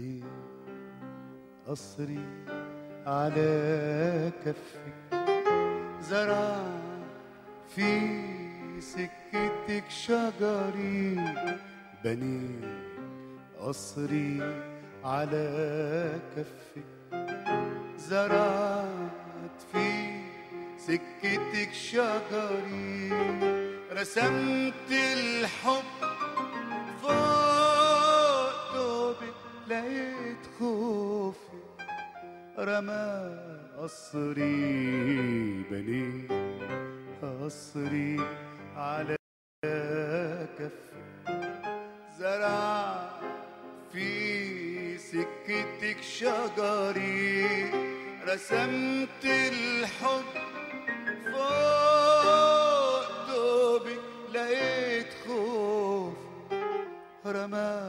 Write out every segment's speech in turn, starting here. ايديك قصري على كفك زرع في سكتك شجري بنيت قصري على كفك زرعت في سكتك شجري رسمت الحب فوق طوبك لقيت خوفي رمى قصري بنيت قصري على كفك زرع في سكتك شجري رسمت الحب فوق دوبي لقيت خوف رمى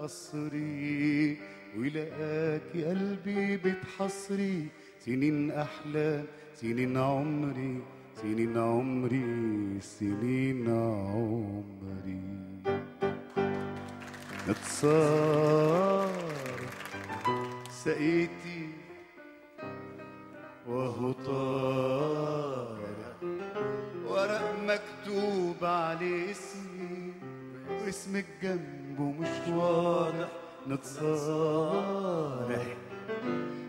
قصري ولقاكي قلبي بتحصري سنين أحلام سنين عمري سنين عمري سنين عمري نتصارح سقيتي وهو طارق ورق مكتوب عليه اسمي واسمك جنبه مش واضح نتصارح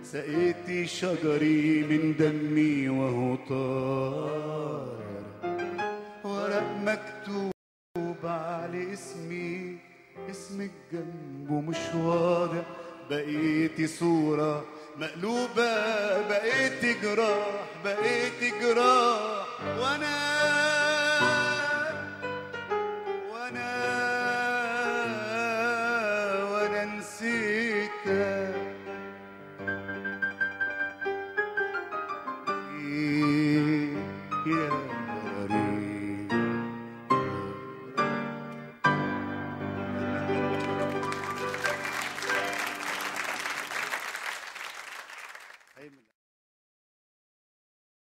سقيتي شجري من دمي وهو طارق ورق مكتوب عليه اسمي اسمك جنبه مش واضح بقيتي صورة مقلوبة بقيتي جراح بقيتي جراح